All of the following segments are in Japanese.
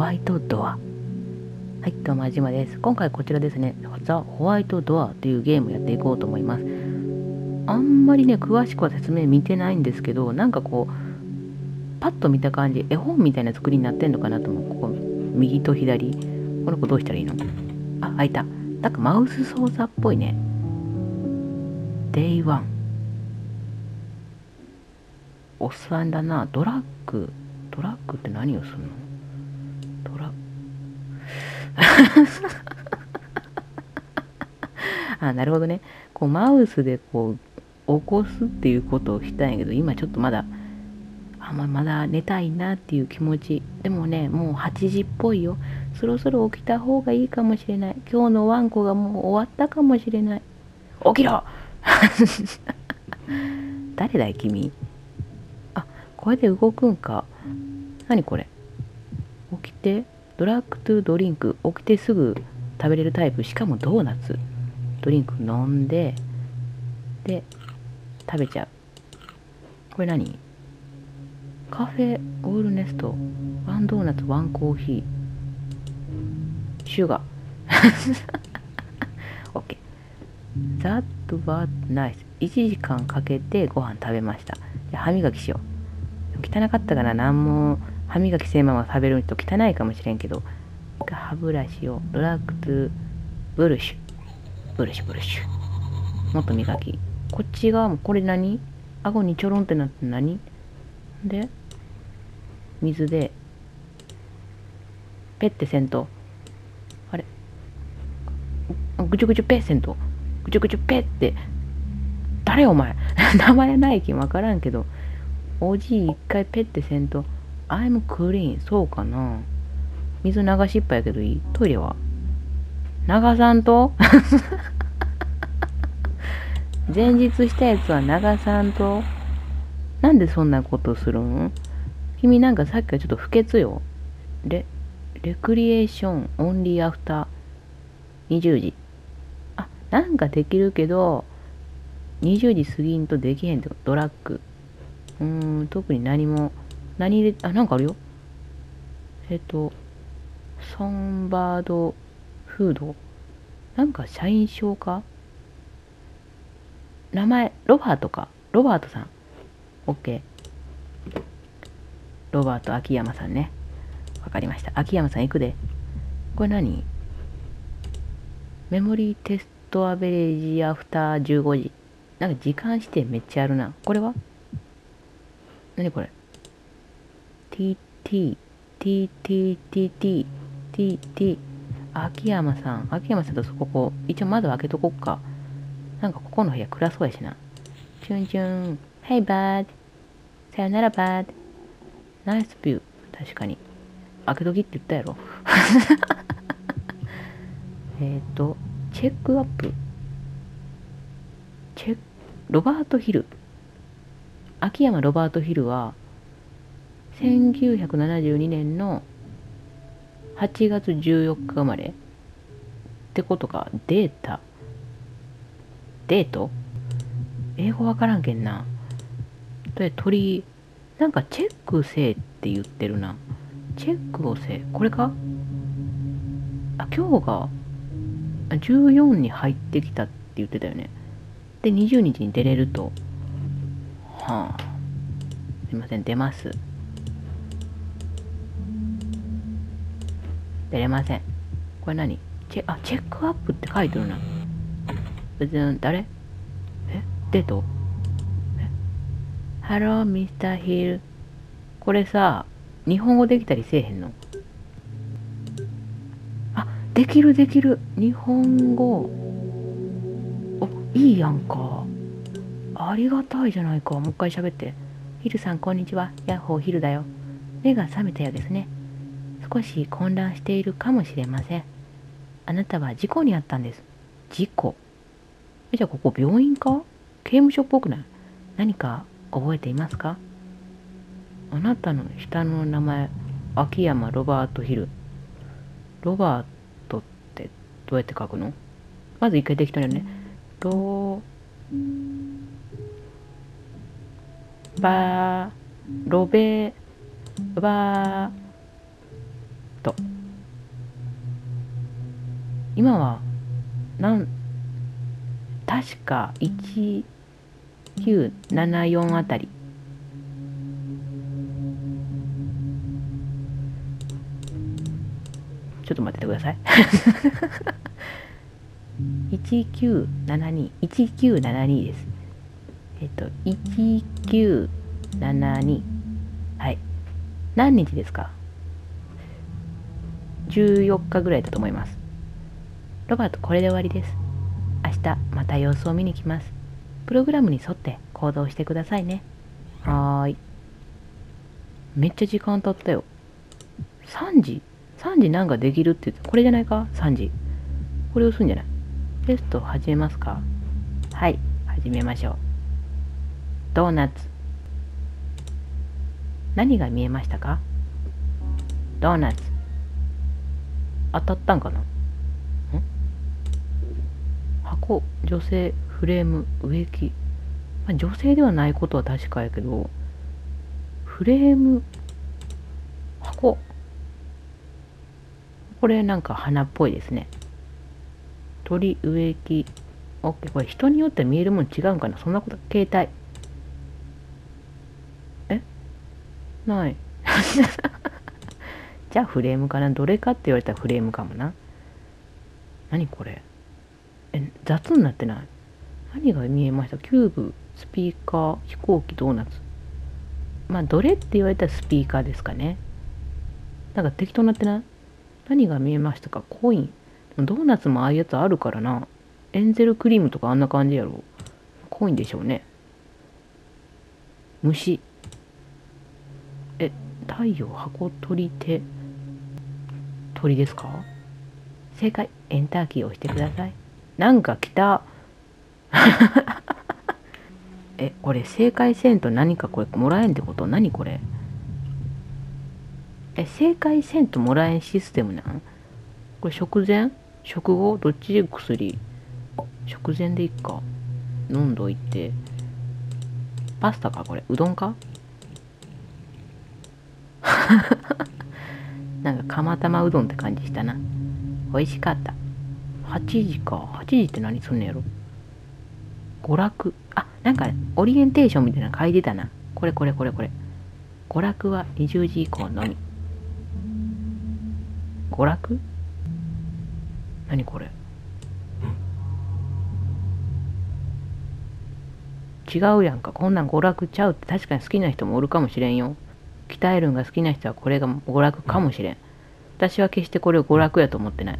ホワイトドア。はい、どうも、じまです。今回こちらですね、ザ・ホワイトドアというゲームをやっていこうと思います。あんまりね、詳しくは説明見てないんですけど、なんかこう、パッと見た感じ、絵本みたいな作りになってんのかなと思う。ここ、右と左。この子どうしたらいいの？あ、開いた。なんかマウス操作っぽいね。デイワン。おっさんだな。ドラッグ。ドラッグって何をするの？あ、なるほどね。こうマウスでこう起こすっていうことをしたんやけど、今ちょっとまだまだ寝たいなっていう気持ち。でもね、もう8時っぽいよ。そろそろ起きた方がいいかもしれない。今日のワンコがもう終わったかもしれない。起きろ誰だい君。あ、これで動くんか。何これ。起きてドラッグトゥードリンク。起きてすぐ食べれるタイプ。しかもドーナツ。ドリンク飲んで、で、食べちゃう。これ何？カフェ、オールネスト、ワンドーナツ、ワンコーヒー、シュガー。OK。That was nice。1時間かけてご飯食べました。じゃあ歯磨きしよう。汚かったから何も歯磨きせんまま食べると汚いかもしれんけど、歯ブラシをドラッグトゥブルシュ。ブルシュブルシュ。もっと磨き。こっち側もこれ何？顎にちょろんってなって何？で、水で、ペッてせんと、あれ、ぐちゅぐちゅペッせんと、ぐちゅぐちゅペッって、誰お前名前ないきわからんけど、おじい一回ペッてせんと、I'm clean、そうかな。水流しっぱやけどいい？トイレは流さんと前日したやつは流さんと。なんでそんなことするん？君なんかさっきからちょっと不潔よ。レクリエーション、オンリーアフター、20時。あ、なんかできるけど、20時過ぎんとできへんってこと。ドラッグ。特に何も、何入れ、あ、なんかあるよ。ソンバードフード。なんか社員証か？名前、ロバートか。ロバートさん。OK。ロバート秋山さんね。わかりました。秋山さん行くで。これ何？メモリーテストアベレージアフター15時。なんか時間指定めっちゃあるな。これは？何これ？ TT。秋山さん。秋山さんとそここう。一応窓開けとこっか。なんかここの部屋暗そうやしな。チュンチュン。Hey bud。さよならバード。ナイスビュー。確かに。開けときって言ったやろ。チェックアップ。ロバート・ヒル。秋山ロバート・ヒルは、1972年の8月14日生まれ。ってことか、デート？英語わからんけんな。で、鳥、なんかチェックせえって言ってるな。チェックをせえ。これか？あ、今日が14に入ってきたって言ってたよね。で、20日に出れると。はあ。すいません、出ます。出れません。これ何？チェックアップって書いてるな。別に誰？デート？ハロー、ミスターヒル。これさ、日本語できたりせえへんの？あ、できる。日本語。お、いいやんか。ありがたいじゃないか。もう一回喋って。ヒルさん、こんにちは。ヤッホー、ヒルだよ。目が覚めたようですね。少し混乱しているかもしれません。あなたは事故に遭ったんです。事故？じゃあ、ここ病院か？刑務所っぽくない？何か覚えていますか？あなたの下の名前、秋山ロバート・ヒル。ロバートってどうやって書くの？まず一回できたよね。ロベ、バー、と今は確か1974あたりちょっと待っててください1972です。1972、はい、何日ですか？14日ぐらいだと思います。ロバート、これで終わりです。明日また様子を見に来ます。プログラムに沿って行動してくださいね。はーい。めっちゃ時間経ったよ。3時なんかできるって言って、これじゃないか？ 3 時。これをするんじゃない？テスト始めますか？はい、始めましょう。ドーナツ。何が見えましたか？ドーナツ。当たったんかな？ん？箱、女性、フレーム、植木。まあ、女性ではないことは確かやけど、フレーム、箱。これなんか花っぽいですね。鳥、植木、OK。これ人によって見えるもん違うんかな？そんなこと、携帯。え？ない。じゃあフレームかな？どれかって言われたらフレームかもな。何これ？え、雑になってない？何が見えました？キューブ、スピーカー、飛行機、ドーナツ。まあ、どれって言われたらスピーカーですかね。なんか適当になってない？何が見えましたか？コイン。ドーナツもああいうやつあるからな。エンゼルクリームとかあんな感じやろ。コインでしょうね。虫。え、太陽、箱、鳥、手。鳥ですか？正解。エンターキーを押してください。なんか来た。え、これ正解せんと何かこれもらえんってこと？何これ？え、正解せんともらえんシステムなん？これ食前？食後？どっちで薬？食前でいっか。飲んどいて。パスタかこれ？うどんか？なんか釜玉うどんって感じしたな。美味しかった。8時か。8時って何すんのやろ？娯楽。あ、なんかオリエンテーションみたいなの書いてたな。これ。娯楽は20時以降のみ。娯楽？何これ？違うやんか。こんなん娯楽ちゃうって。確かに好きな人もおるかもしれんよ。鍛えるんが好きな人はこれが娯楽かもしれん。私は決してこれを娯楽やと思ってない。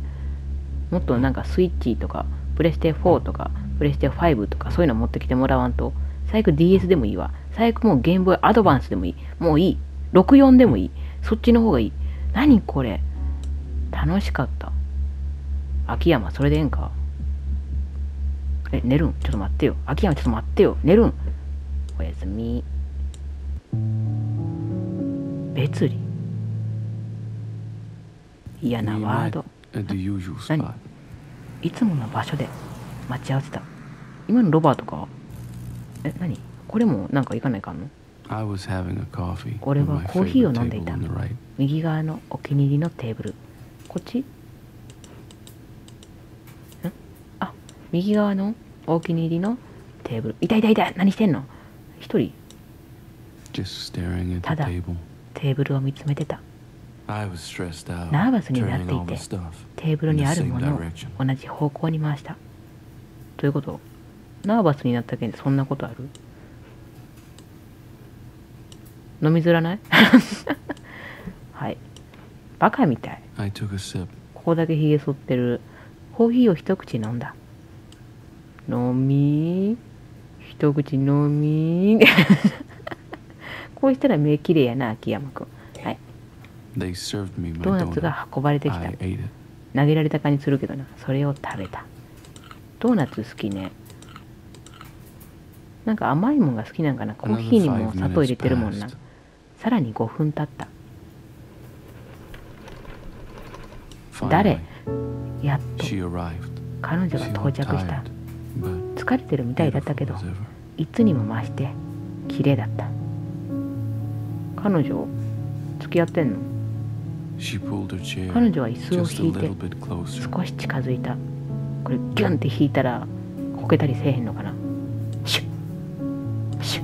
もっとなんかスイッチとかプレステ4とかプレステ5とかそういうの持ってきてもらわんと。最悪 DS でもいいわ。最悪もうゲームボーイアドバンスでもいい。もういい。64でもいい。そっちの方がいい。何これ？楽しかった。秋山、それでええんか？え、寝るん？ちょっと待ってよ。秋山、ちょっと待ってよ。寝るん？おやすみ。別離。嫌なワード。何？いつもの場所で待ち合わせた。今のロバートか？え、何？これもなんか行かないかんの？俺はコーヒーを飲んでいた。右側のお気に入りのテーブル。こっち？右側のお気に入りのテーブル。いた。何してんの？一人？ただテーブルを見つめてた。ナーバスになっていて、テーブルにあるものを同じ方向に回した。どういうこと？ナーバスになったけんそんなことある？飲みづらない？はい。バカみたい。ここだけひげ剃ってる。コーヒーを一口飲んだ。一口飲みこうしたら目きれいやな、秋山くん。はい。ドーナツが運ばれてきた。投げられた感じするけどな。それを食べた。ドーナツ好きね。なんか甘いもんが好きなんかな。コーヒーにも砂糖入れてるもんな。さらに5分経った。誰？やっと彼女が到着した。疲れてるみたいだったけど、いつにも増して綺麗だった。彼女付き合ってんの？彼女は椅子を引いて少し近づいた。これギュンって引いたらこけたりせえへんのかな。シュッシュ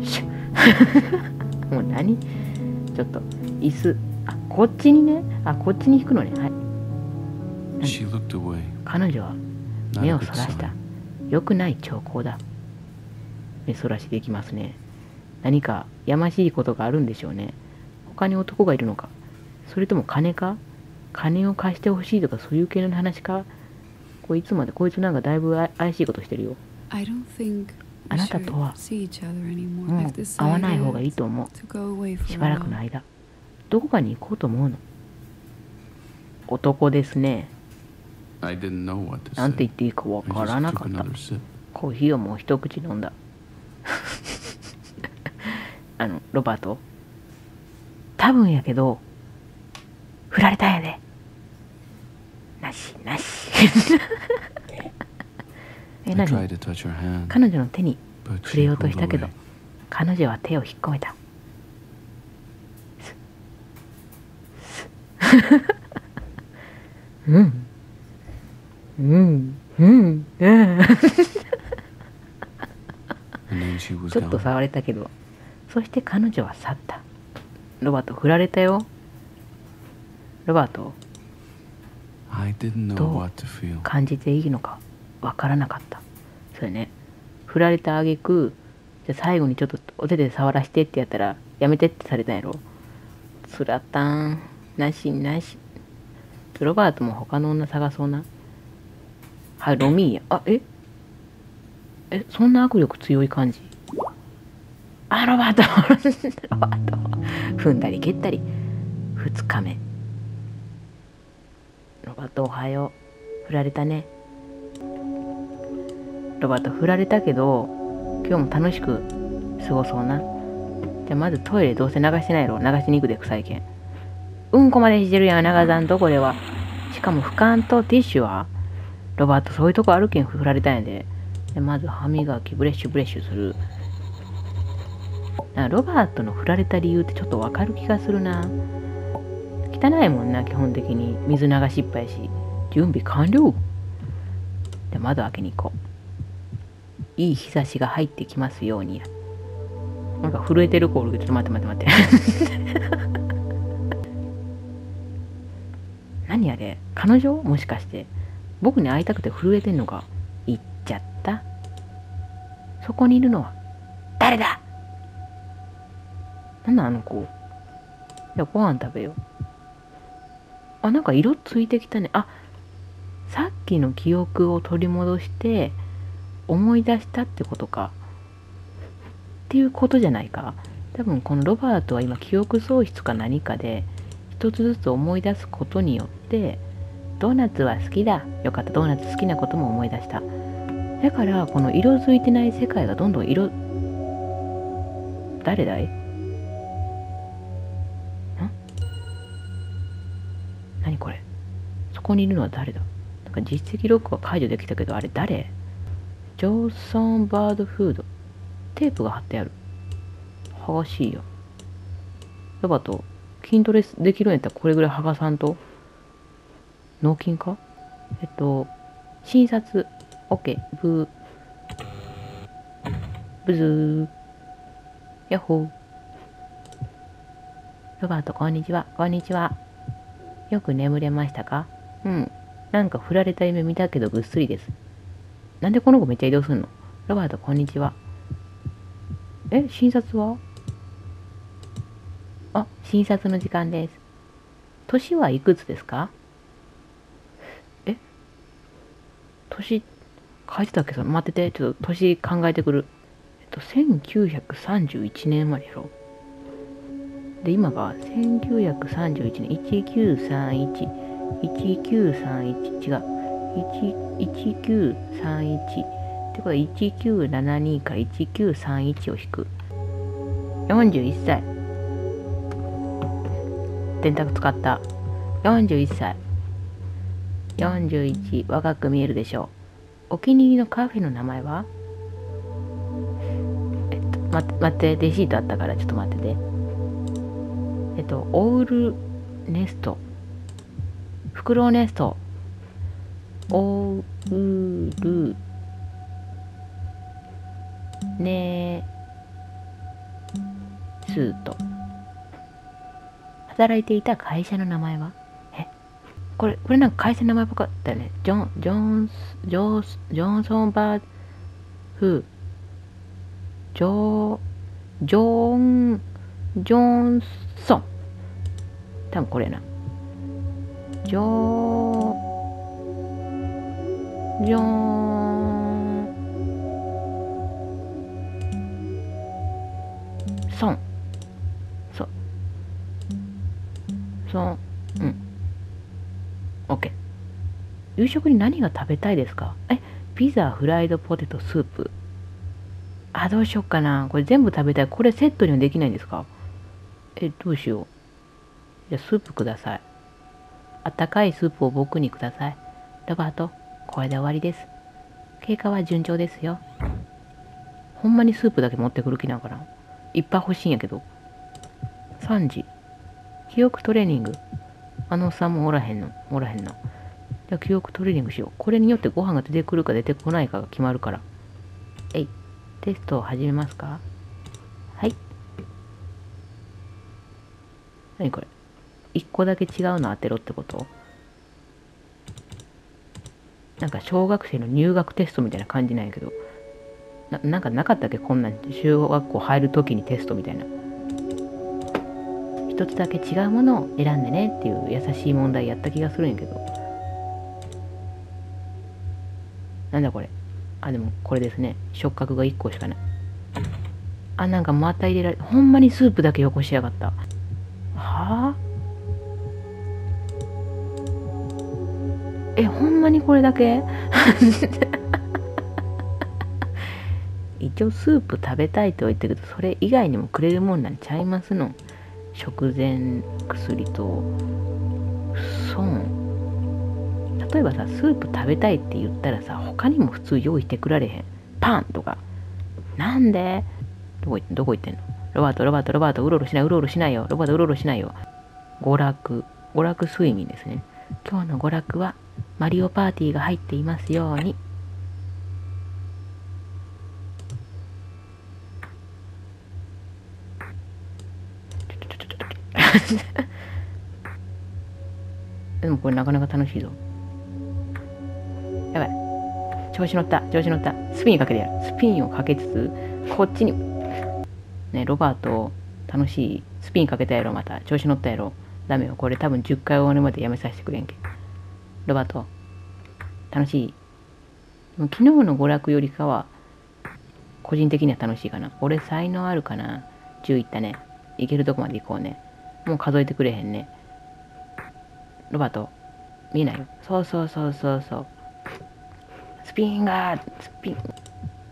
ッシュッもう何ちょっと椅子、あ、こっちにね、あ、こっちに引くのね、はい。彼女は目をそらした。良くない兆候だ。目そらしできますね。何かやましいことがあるんでしょうね。他に男がいるのか、それとも金か、金を貸してほしいとかそういう系の話か。こいつまでこいつなんかだいぶ怪しいことしてるよ。あなたとはもう会わない方がいいと思う。しばらくの間どこかに行こうと思うの。男ですね。なんて言っていいかわからなかった。コーヒーをもう一口飲んだ。ロバート、多分やけど振られたんやで。なしなし何彼女の手に触れようとしたけど彼女は手を引っ込めた。うんうんうんちょっと触れたけど、そして彼女は去った。ロバート、振られたよ。ロバート、どう感じていいのかわからなかった。それね、振られた挙句、じゃあ最後にちょっとお手で触らしてってやったらやめてってされたんやろ。つらたん、なしなし。ロバートも他の女探そうな。はい、ロミーや。あ、え、そんな握力強い感じ。あ、ロバートロバート踏んだり蹴ったり。2日目。ロバート、おはよう。振られたね。ロバート、振られたけど今日も楽しく過ごそうな。じゃあまずトイレどうせ流してないろ、流しに行くで、臭いけん。うんこまでしてるやん、長さんとこでは。しかも拭かんとティッシュは。ロバート、そういうとこあるけん振られたんやで。でまず歯磨き、ブレッシュする。ロバートの振られた理由ってちょっとわかる気がするな。汚いもんな、基本的に。水流しっぱいし。準備完了。で窓開けに行こう。いい日差しが入ってきますようにや。なんか震えてるコールが、ちょっと待って。何あれ、彼女もしかして僕に会いたくて震えてんのか。行っちゃった。そこにいるのは誰だ。なんだあの子。じゃあご飯食べよう。あ、なんか色ついてきたね。あ、さっきの記憶を取り戻して思い出したってことか。っていうことじゃないか。多分このロバートは今記憶喪失か何かで一つずつ思い出すことによって、ドーナツは好きだ、よかった、ドーナツ好きなことも思い出した。だからこの色づいてない世界がどんどん色、誰だいん、何これ。そこにいるのは誰だ。なんか実績ロックは解除できたけど、あれ誰。ジョーソンバードフード、テープが貼ってある。剥がしいよ。ロバート、筋トレできるんやったらこれぐらい剥がさんと。脳筋か。診察 OK。 ブズーヤッホー。ロバート、こんにちは。よく眠れましたか。うん、なんか振られた夢見たけどぐっすりです。なんでこの子めっちゃ移動すんの。ロバート、こんにちは。え、診察は。あ、診察の時間です。年はいくつですか。え、年書いてたっけ。待ってて、ちょっと年考えてくる。1931年生まれやろ。で今が1931年。1931違う、1931ってことは1972から1931を引く。41歳。電卓使った。41歳。41、若く見えるでしょう。お気に入りのカフェの名前は。待って、レシートあったからちょっと待ってて。オールネスト、フクロウネスト、オウルネスト。働いていた会社の名前は、これなんか会社の名前っぽかったよね。ジョンソン。多分これな。ジョンソン。そう。そう。うん。OK。夕食に何が食べたいですか？ピザ、フライドポテト、スープ。どうしよっかな。これ全部食べたい。これセットにはできないんですか？どうしよう。じゃあ、スープください。あったかいスープを僕にください。ロバート、これで終わりです。経過は順調ですよ。ほんまにスープだけ持ってくる気なんかな。いっぱい欲しいんやけど。3時。記憶トレーニング。さんもおらへんの。じゃあ記憶トレーニングしよう。これによってご飯が出てくるか出てこないかが決まるから。テストを始めますか？はい。何これ？1個だけ違うの当てろってこと？なんか小学生の入学テストみたいな感じなんやけど。なんかなかったっけ？こんなん小学校入るときにテストみたいな。一つだけ違うものを選んでねっていう優しい問題やった気がするんやけど。なんだこれ？でもこれですね。触覚が1個しかない。なんかまた入れられ、ほんまにスープだけよこしやがった。ほんまにこれだけ一応スープ食べたいとは言ったけど、それ以外にもくれるもんなんちゃいますの。食前薬と損。例えばさ、スープ食べたいって言ったらさ、他にも普通用意してくられへん。パンとか。なんでどこ行ってんの？ロバート、うろうろしないよ。娯楽睡眠ですね。今日の娯楽は、マリオパーティーが入っていますように。ちょ。でもこれなかなか楽しいぞ。やばい。調子乗った。スピンをかけつつ、こっちに。ね、ロバート、楽しい。スピンかけたやろ、また。調子乗ったやろ。ダメよ。これ多分10回終わるまでやめさせてくれんけ。ロバート、楽しい。もう昨日の娯楽よりかは、個人的には楽しいかな。俺才能あるかな。10いったね。行けるとこまで行こうね。もう数えてくれへんね。ロバート、見えないよ。そう。スピン。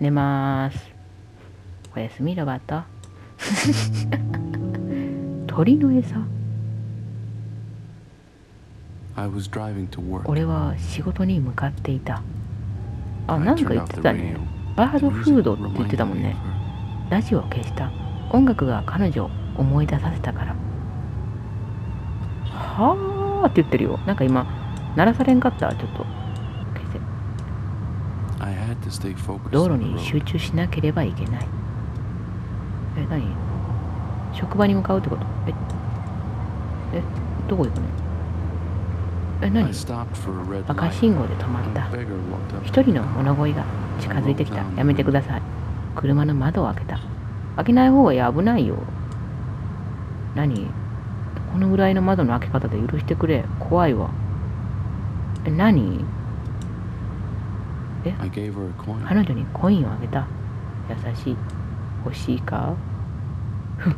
寝まーす。おやすみ、ロバート。鳥の餌。俺は仕事に向かっていた。なんか言ってたね。バードフードって言ってたもんね。ラジオを消した。音楽が彼女を思い出させたから。って言ってるよ。なんか今、鳴らされんかった。ちょっと。道路に集中しなければいけない。何？職場に向かうってこと？どこ行くの？何？赤信号で止まった。一人の物乞いが近づいてきた。やめてください。車の窓を開けた。開けない方が危ないよ。何？このぐらいの窓の開け方で許してくれ。怖いわ。何？彼女にコインをあげた。優しい。欲しいか？は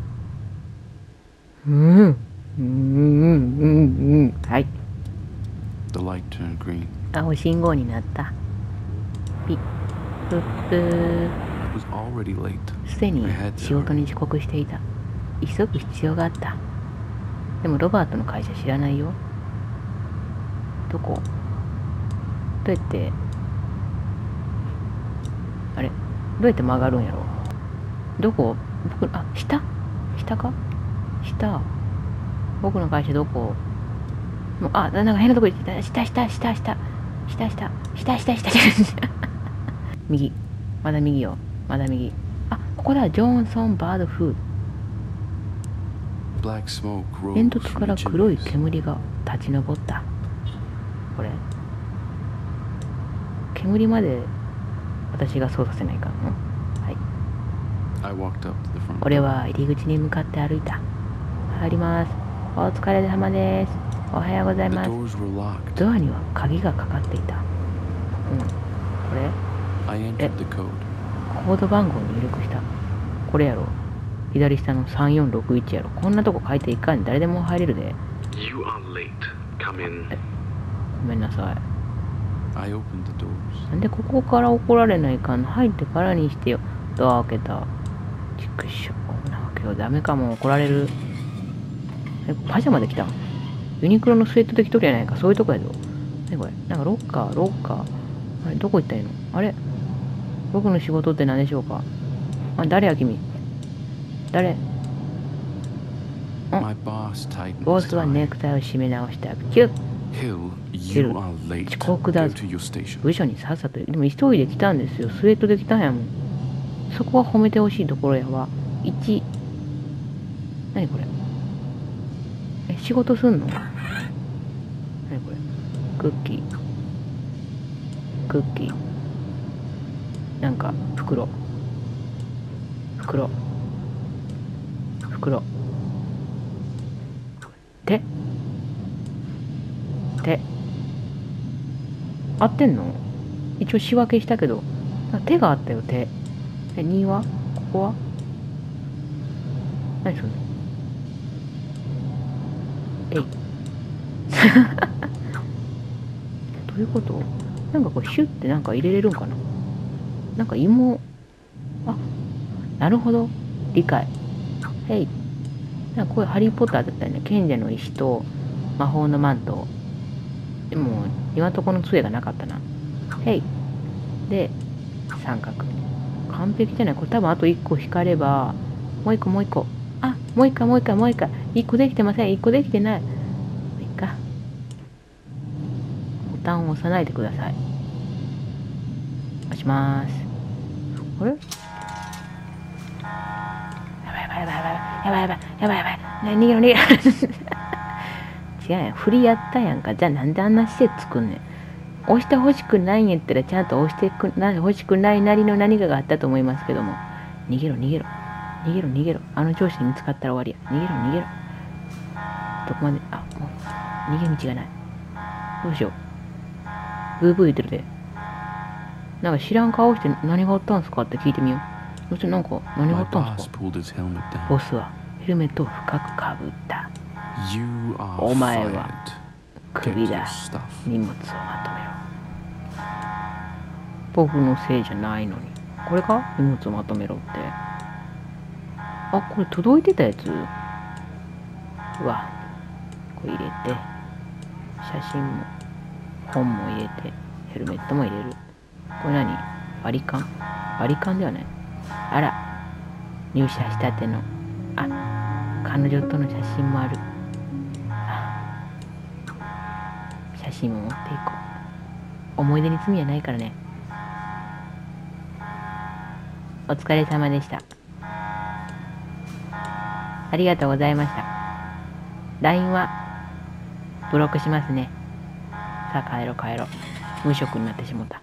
い。青信号になった。ピップップー。すでに仕事に遅刻していた。急ぐ必要があった。でもロバートの会社知らないよ。どこ？どうやって？どうやって曲がるんやろ。どこ？僕の、下か。僕の会社どこ？もう、あ、なんか変なとこ行ってきた。下。右。まだ右よ。まだ右。あ、ここだ。ジョンソンバードフード。煙突から黒い煙が立ち上った。これ。煙まで私が操作せないかな。はい。俺は入り口に向かって歩いた。入ります。お疲れ様です。おはようございます。ドアには鍵がかかっていた。うん。これ？え、コード番号に入力した。これやろ。左下の3461やろ。こんなとこ書いていかん。誰でも入れるで。You are late. Come in. ごめんなさい。I opened the doors. なんでここから怒られないかんの。入ってからにしてよ。ドア開けた。ちくしょう。なわけよ。ダメかも。怒られる。え、パジャマで来た。ユニクロのスウェットで来とるやないか。そういうとこやぞ。何これ。なんかロッカー。あれ、どこ行ったらいいの。あれ、僕の仕事って何でしょうか。あ、誰や君。誰。ボスはネクタイを締め直した。キュッ。ヒル、遅刻だぞ。部署にさっさと。でも急いで来たんですよ。スウェットで来たんやもん。そこは褒めてほしいところやわ。1。何これ。仕事すんの？何これ？クッキー。なんか、袋。手。合ってんの？一応仕分けしたけど。手があったよ、手。え、2は？ここは？何すんの？えい。どういうこと？なんかこれシュッてなんか入れれるんかな。なんか芋、あ、なるほど、理解。へい。なんかこれハリーポッターだったよね。賢者の石と魔法のマント。でも今とこの杖がなかったな。へい。で、三角。完璧じゃない。これ多分あと1個引かれば、もう1個。あ、もう一回。1個できてません。1個できてない。いいか。ボタンを押さないでください。押しまーす。あれ？やばい。逃げろ。違うやん。振りやったやんか。じゃあなんであんな施設作んねん。押してほしくないんやったらちゃんと押してほしくないなりの何かがあったと思いますけども。逃げろ。あの上司に見つかったら終わりや。逃げろ。どこまで、あ、もう、逃げ道がない。どうしよう。ブーブー言ってるで。なんか知らん顔して何があったんすかって聞いてみよう。そしてなんか、何があったんすか。ボスはヘルメットを深くかぶった。お前は、クビだ。荷物をまとめろ。僕のせいじゃないのに。これか？荷物をまとめろって。あ、これ届いてたやつ。うわ、これ入れて、写真も本も入れて、ヘルメットも入れる。これ何？バリカンではない。あら、入社したての。あ、彼女との写真もある。あ、写真も持っていこう。思い出に罪はないからね。お疲れ様でした。ありがとうございました。LINE はブロックしますね。さあ帰ろう。無職になってしもた。